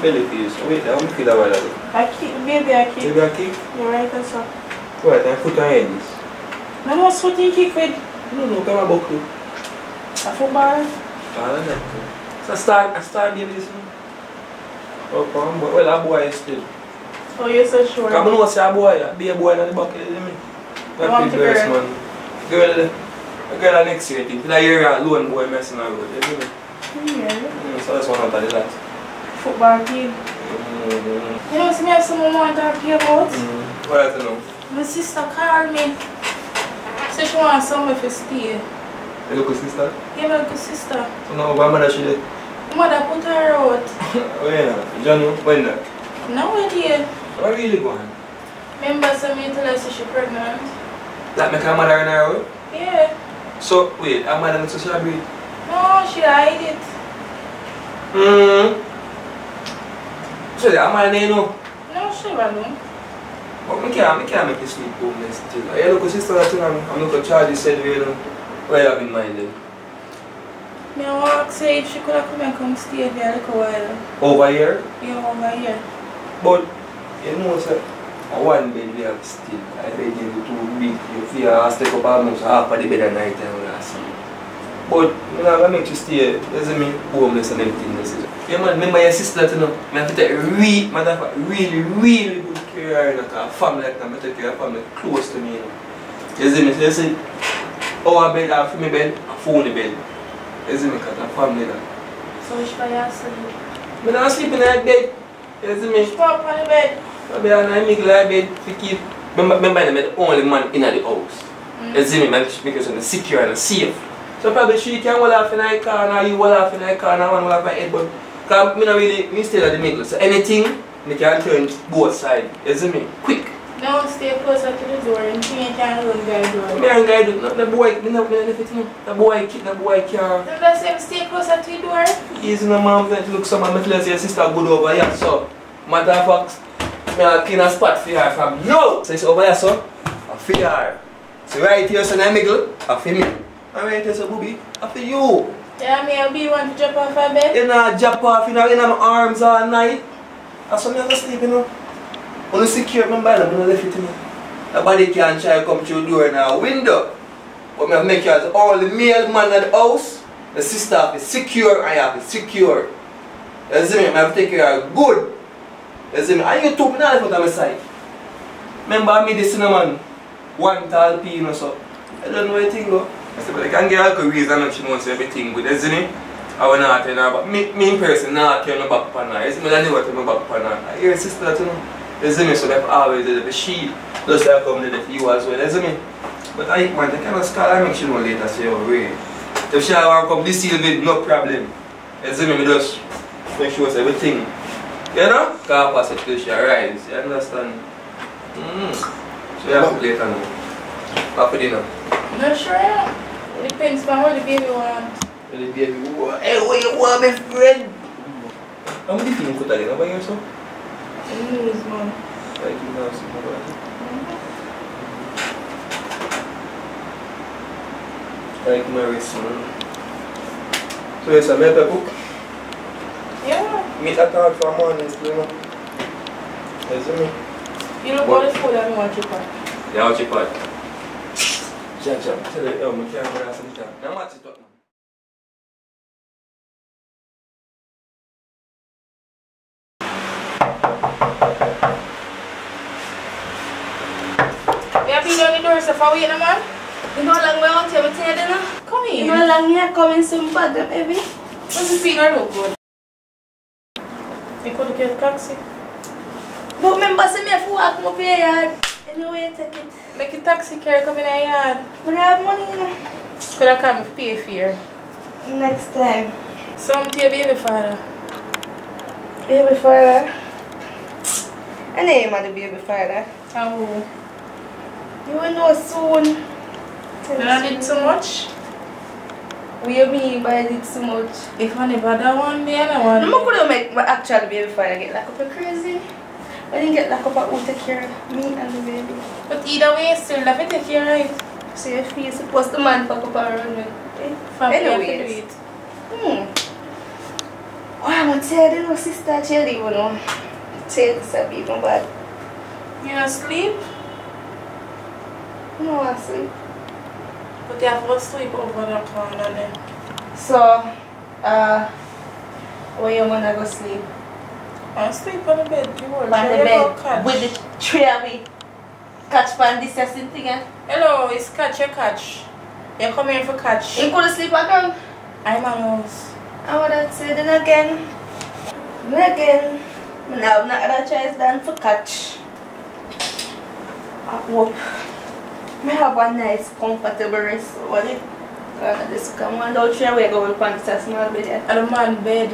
abilities. Wait, I want to feel a while ago. I keep. You're right, that's all. What, I put on ends? No, no, I was putting kick with. No, no, come about you. A football? I don't know. So I start game this one. Oh, come on. Well, a boy is still. Oh, you're so sure. Come on, say a boy. Be a boy in the bucket, isn't it? That's the girls, man. Girl that next year, I think. That year, a lone boy messing around, isn't it? Yeah. So that's one out of the lot. Football team. You know, so I have someone I want to talk to you about. What else you know? My sister called me. So she wants someone to stay. You look at sister? Yeah, my good sister. So now, what mother she did? Mother put her out. When? John, when? No idea. Where really going? Remember, somebody told us she's pregnant. That make her mother in her out? Yeah. So, wait, her mother looks so she agreed? No, she hide it. So, her mother didn't know? No, she wasn't. But I can't make you sleep home next day. Yeah, look at sister, I'm looking at Charlie said, you know. What do you have in mind then? I asked her if she could have come and come stay here like a while. Over here? Yeah, over here. But, you know, sir, one bed we have still. I bed you too big. You feel I take up almost half of the bed at night and last night. But, you know, I make you stay, doesn't mean homeless and everything. Yeah, man, remember your sister, you know? I have to take really good care of her family. I have to take care of her family close to me. You see me? You see? Our bed, our family bed, our phone bed. You see me, because our family that. So which one you sleep? I don't sleep in that bed. You see me? She up on the bed. I make that bed to keep. Remember, I'm the only man in the house. You see me, because I'm secure and safe. So probably she can wall off in her corner, you wall off in her corner, one wall off my head, but because I'm not really, I'm still at the middle. So anything, I can turn both sides. You see me? Quick. No, stay closer to the door and you can't run by the door. I can't run by the door. The boy can't. Then that's him, stay closer to the door. He's in a man that looks someone, I tell your sister good over here, so. Matter of fact, I clean a spot for her from now. So it's over here, so. I feel her. So right here, so now middle, I feel me. And right here, so booby, I feel you. Yeah, I'll be one to drop off a bed. You know, drop off, you know, in my arms all night. And so I never sleep, you know. Only secure, remember, I'm going to leave it to me. The body can't try to come through the door and a window. But I make you as all the male man at the house, the sister have to secure, I have to secure. You see me? I have to take care of good. You see me? And you took me out of my side. Remember, I made the cinnamon. One tall pin or so. I don't know anything though. I said, but I can get her careers and she knows everything good. You see me? I will not tell her. But me in person, not turn her back upon her. You see me? I never turn her back upon her. I hear a sister that you know. You see me, so they've always did the shield. Just like come did it for you as well, you see me? But I want to kind of call her, make she know later, say, oh, wait. If she want to come this deal with, no problem. You see me, just make sure it's everything. You know? Car pass it till she arrives, you understand? So you have to later now. After dinner. No, sure. It depends on what the baby wants. What the baby wants. Hey, what you want, my friend? How many things you could have done about yourself? I knew his mom. I do know some more. Like Mary's son. So it's a better book? Yeah. Meet a card for a morning, you know. You see me? You don't go to school and you want your part. Yeah, I want your part. Jam. Tell you, yo, my camera has some time. Now what's it up? So far we in a man? You know how long we out here with you dinner? Come in. You know how long you come in some bag up, baby? What's the figure look good? You could get a taxi. But remember, see me if you walk up your yard. Anyway, you take it. Make a taxi car come in a yard. But I have money, you know. Could I come and pay for you? Next time. Some to your baby father. Baby father? I name of the baby father. Oh. You will know soon. When I did so much? We mean by I did so much. If I never that one day, I want. No, I could have made my actual baby father get locked up crazy. I didn't get locked up, I would take care of me and the baby. But either way, still have to take care of it. So your face, suppose the man fuck up around with it. Anyway. Hmm. Oh, I'm going to tell the little sister Jelly, you know. Tell this a bit, but you don't sleep? No, I sleep. But you have to sleep over the corner then. So, where you want to go sleep? I sleep on the bed. You on the bed with the tray of it. Catch pan this thing. Eh? Hello, it's catch, you catch. You come here for catch. You couldn't sleep again? I'm on yours. I want to say then again. Again. Now, not other choice than for catch. At work. I have a nice, comfortable rest. What it? This come on down here. We're going to this a small bed. And a man bed.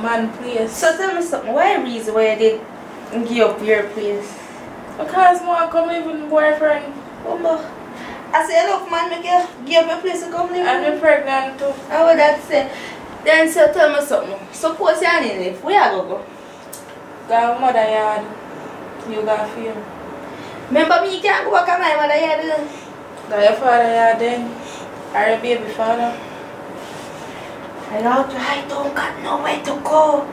Man place. So tell me something. Why the reason why you did give up your place? Because I come live with my boyfriend. Oh, I say, look man, I give up my place to come live with. I'm pregnant too. I would that say. Then so tell me something. Suppose you ain't live, where you go? Go mother yard. You got fear. Remember me, you can't go back on my mother yard then. Go your father yard then. Or your baby father. I don't got nowhere to go.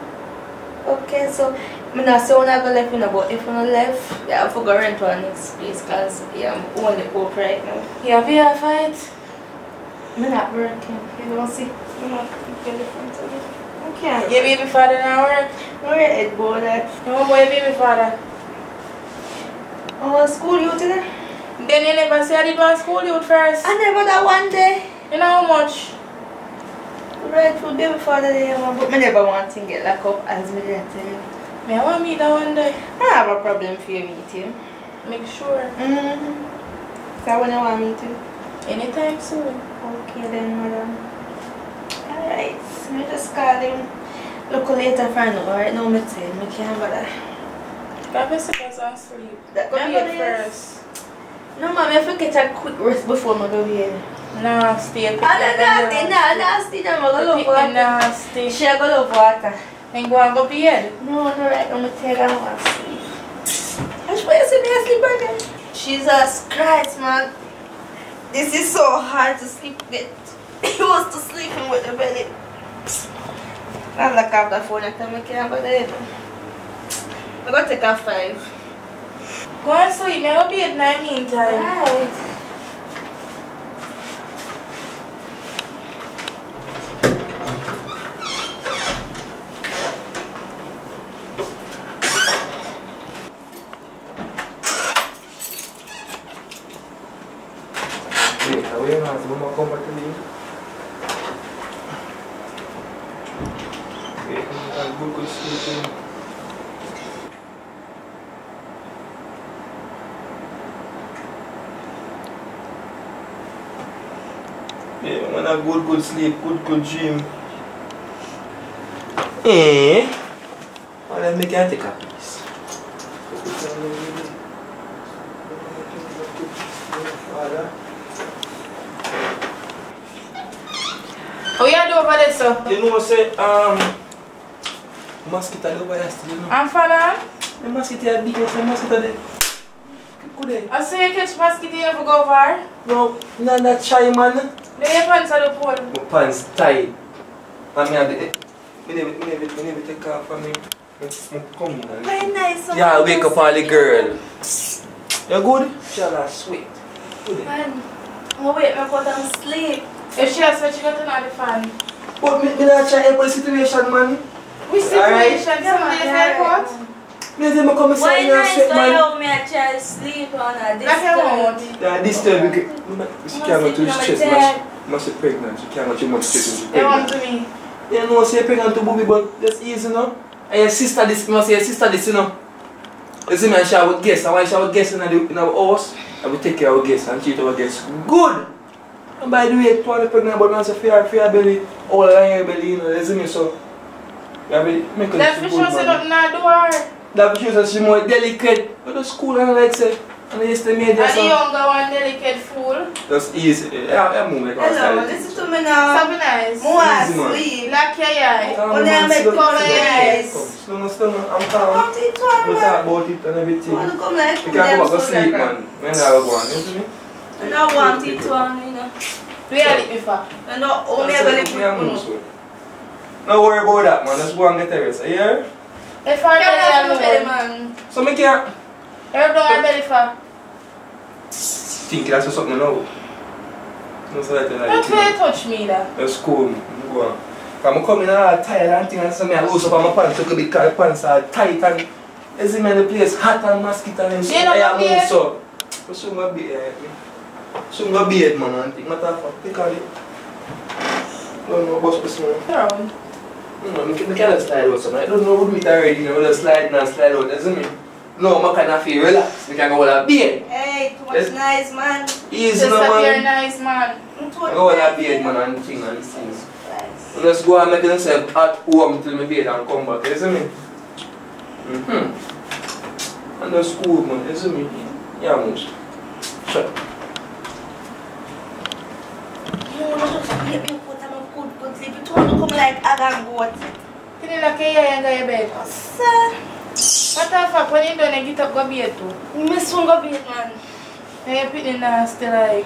Okay, so I'm not saying I'm going to left, you know, but if I'm left, yeah, I forgot to rent one next place because yeah, I'm only broke right now. Yeah, we have fight. I'm not working. You don't see. I'm not working. Okay. Your baby father now work? No, your head boy that. No, boy, your baby father. Oh, school youth today? Then you never say I did one school youth first. I never that one day. You know how much? Rightful baby father there, but I never want to get locked up as me that time. I want to meet that one day. I have a problem for you meeting. Make sure. Is that when I want me to? Anytime soon. Okay then, madam. Alright, I just call him. Look later for now, alright? No, I tell him, I can't bother. That person doesn't sleep. That could be at first. No, ma'am, I have to get a quick rest before I go here. Nasty. I'm nasty. Nasty. I'm going to go nasty. She's going to water. I'm going to go bed. No, no, right. I'm going to tell her I sleep. I should to sleep again. Jesus Christ, man. This is so hard to sleep with. He was to sleeping with the belly. I'm going to have the phone. I can't go there. I'm going to take a 5. Go and sleep. I'll be at 9 meantime. Right. Yeah, when I go good sleep, good dream. Eh? Well, let me get a piece. Oh, yeah, do over there, sir. You know what I say? Mosquito over there still, you know. And father? The mosquito big, the mosquito there. I say you catch mosquito and you go over? No, not that shy, man. No, your pants are the pole. My pants tight. And I never take off and I come in. Very nice. Yeah, I wake up all the girl. You good? She's not sweet. Good. Man, I wake up and sleep. If she has said she got another fan. But I'm not trying to help the situation, man. Which situation? Somebody's airport? Why not you help me a child sleep on a disturb? Yeah, disturb. She cannot do stress much. Must be pregnant. She cannot do much stress. They want to me. Yeah, no, she's pregnant to Bobby, but that's easy, no? And your sister this, you must say your sister this, you know? You see me and she would guess. And when she would guess in our house, I would take care of our guests and treat our guests good. And by the way, to all the pregnant, but man, say fear belly, all lying belly, you know, you see me, so. That's for sure, she don't know the word. That because she's more delicate. But the school and let's say, and they used to make this. And the younger one, delicate fool. That's easy. Yeah, move like hello, listen to me now. Something nice. More sleep. Like your eye. Only I make color your eyes. I'm calm. Come to it, man. We'll talk about it and everything. You come like you can go back to sleep, man. When I was born, you see me? I don't want it, man. You know. Really, if I. I don't only ever live with you. No worry about that, man. Let's go and get everything. You hear? If I can't have belly, man. So I can't. You're blowing belly for. Think that's for something now. No, so that like. Don't you touch me, da. Let's go. Go on. I'm coming out tired and things, and so I lose up on my pants a little bit because my pants are tight and. Is it the place hot and mosquito and shit? I am moved so. But soon my beard, man. I think matter of fact, pick on it. Don't know what's this man. Around. No, we can't slide out. So I don't know what we already. You know, we slide and slide out. Doesn't mean. No, I can't feel relaxed. We can go with a beard. Hey, it was nice, man. Easy, man. It's very nice, man. Go with a beard, man, and thing and things. Let's go and make yourself at home till my beard and come back. Isn't it? Mm-hmm. And the school, man, isn't it? Yeah, most. Sure. You know, just give me food and good sleep. You told me to come like Adam boat. Can you look here and go to bed? Sir. What the fuck, when you done, I get up go bed too? Me soon go bed, man. I put in nasty like.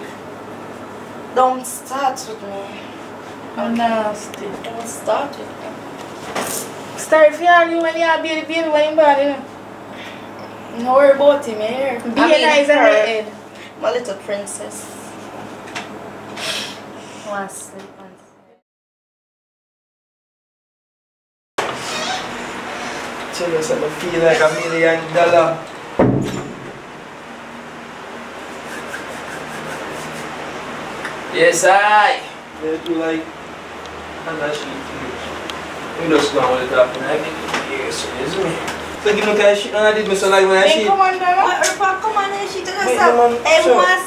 Don't start with me. I'm nasty. Don't start with me. Start feeling you when you have baby baby when you bad, you know. No worry about him, eh? Be nice and head. My little princess. One sleep, one sleep. Tell yourself I feel like $1 million. Yes, I. They do like, and actually. You just know what it happened. I mean, yes, isn't it? So give me a shit and I did me so like when I shit. Come on, man. Come on, and shit. Everyone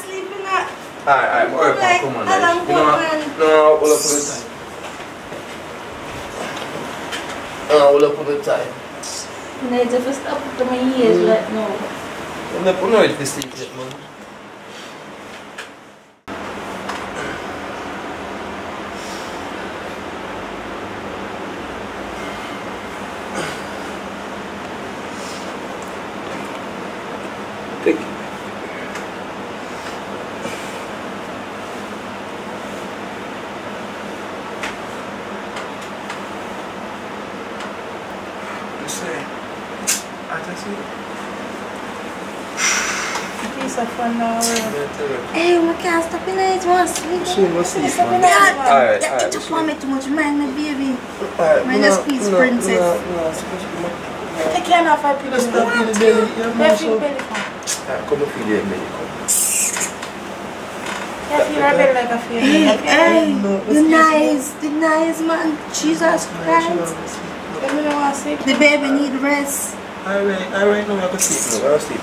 sleeping up. Alright, alright. Come on, man. No, all up with the time. All up with the time. No, it's just up to my ears right now. I'm not going to sleep yet, man. You just want me too much, mind my baby. Mind us, please, princess. Take care of our people. Just stop in the belly. Come up in the belly. You feel a bit like a fear. Hey, you're nice. The nice man. Jesus Christ. The baby need rest. Alright, no, I can sleep. I'll sleep.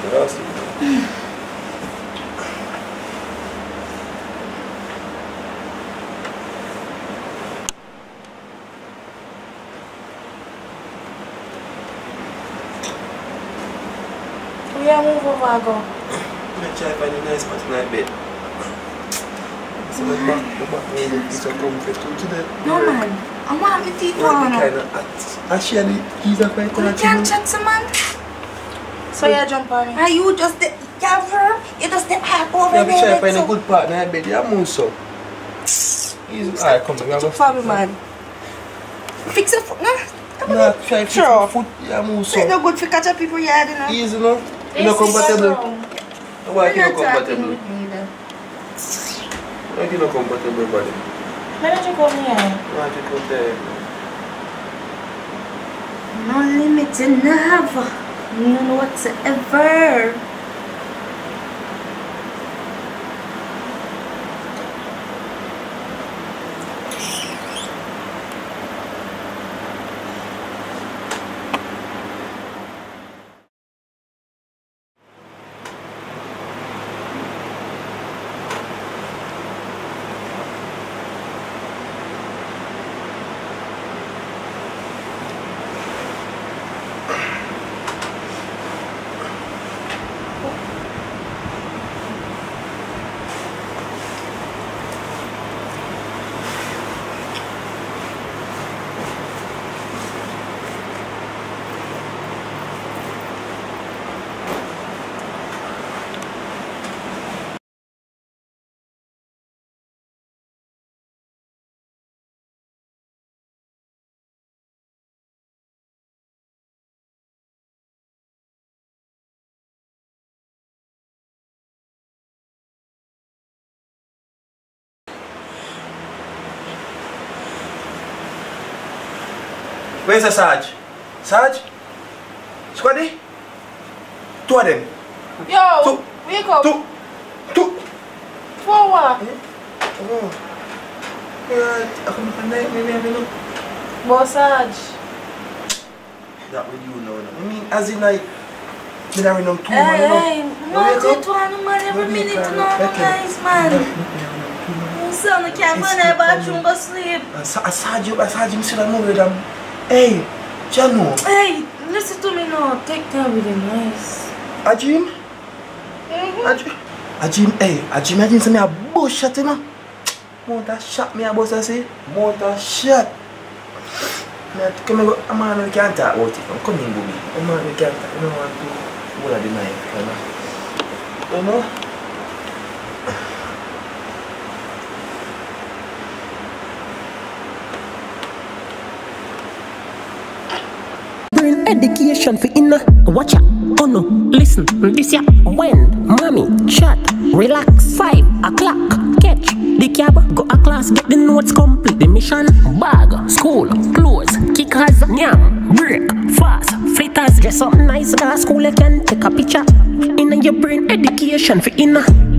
I'm going to try to find a nice spot in my bed. So my back needs a piece of comfort today. No man, I want my teeth on. Actually, he's a fighter. You can't chat to man. So you jump on me. Are you just the cover? You just the app over there. You have to try to find a good partner in my bed. You have to move so. Alright, come on. You have to man. Fix your foot, no? No, try to fix your foot. You have to move so. It's no good for catching people you had enough. Easy, no? You're not compatible. Why you're not compatible? Why you're not compatible, buddy? Why don't you come here? Why don't you come there? No limit enough. None whatsoever. Where's the Sarge? Sarge? Squaddy? Two of them. Yo! Two. Wake up! Two! Two! 2 hours! Oh. Yeah, I can't remember. But Sarge. That with you now. I mean, as in like, I don't know, 2 months. No, 2 months every minute, nice man. I can't go in the bathroom but sleep. I saw him sit down with them. Hey, Jano. Hey, listen to me now. Take time with him, nice. Ajim? Ajim, hey, Ajim said me a bullshit, you know. Motor shot me a boss, I say. Motor shot. Come here, a man we can't talk about it. Come in, Bobby. A man we can't talk. We don't want to hold the knife. You know? Bring education for inner. Watch out. Oh no. Listen. This year. When? Mommy. Chat. Relax. 5 o'clock. Catch. The cab. Go a class. Get the notes complete. The mission. Bag. School. Clothes. Kickers. Yam. Break. Fast. Fritters. Dress up nice. School. I can take a picture. In your brain. Education for inner.